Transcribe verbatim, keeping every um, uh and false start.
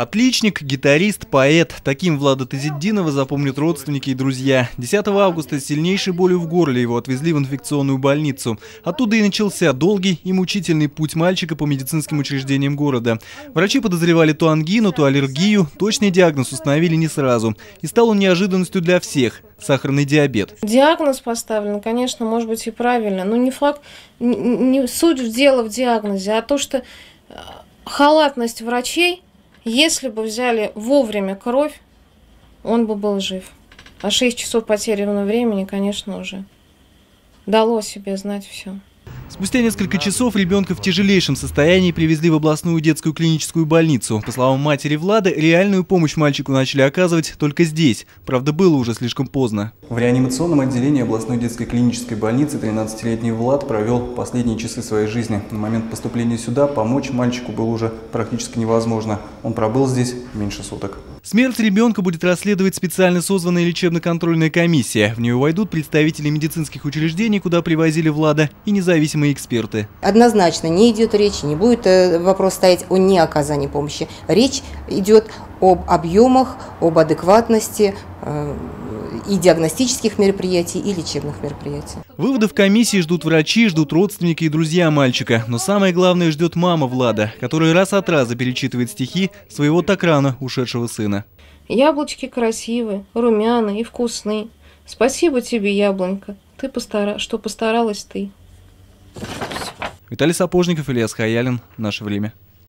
Отличник, гитарист, поэт. Таким Влада Тазетдинова запомнят родственники и друзья. десятого августа с сильнейшей болью в горле его отвезли в инфекционную больницу. Оттуда и начался долгий и мучительный путь мальчика по медицинским учреждениям города. Врачи подозревали то ангину, то аллергию. Точный диагноз установили не сразу. И стал он неожиданностью для всех – сахарный диабет. Диагноз поставлен, конечно, может быть и правильно. Но не факт, не суть в дело в диагнозе, а то, что халатность врачей. Если бы взяли вовремя кровь, он бы был жив. А шесть часов потерянного времени, конечно, уже дало о себе знать все. Спустя несколько часов ребенка в тяжелейшем состоянии привезли в областную детскую клиническую больницу. По словам матери Влады, реальную помощь мальчику начали оказывать только здесь. Правда, было уже слишком поздно. В реанимационном отделении областной детской клинической больницы тринадцатилетний Влад провел последние часы своей жизни. На момент поступления сюда помочь мальчику было уже практически невозможно. Он пробыл здесь меньше суток. Смерть ребенка будет расследовать специально созванная лечебно-контрольная комиссия. В нее войдут представители медицинских учреждений, куда привозили Влада, и независимые эксперты. Однозначно не идет речь, не будет вопрос стоять о неоказании помощи. Речь идет об объемах, об адекватности и диагностических мероприятий, и лечебных мероприятий. Выводов комиссии ждут врачи, ждут родственники и друзья мальчика. Но самое главное ждет мама Влада, которая раз от раза перечитывает стихи своего так рано ушедшего сына. «Яблочки красивы, румяны и вкусны. Спасибо тебе, яблонька, ты постара... что постаралась ты». Виталий Сапожников, Илья Схаялин. Наше время.